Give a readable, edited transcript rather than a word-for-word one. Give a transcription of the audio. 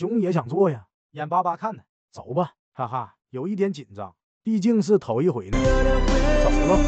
熊也想做呀，眼巴巴看呢。走吧，哈哈，有一点紧张，毕竟是头一回呢。走喽。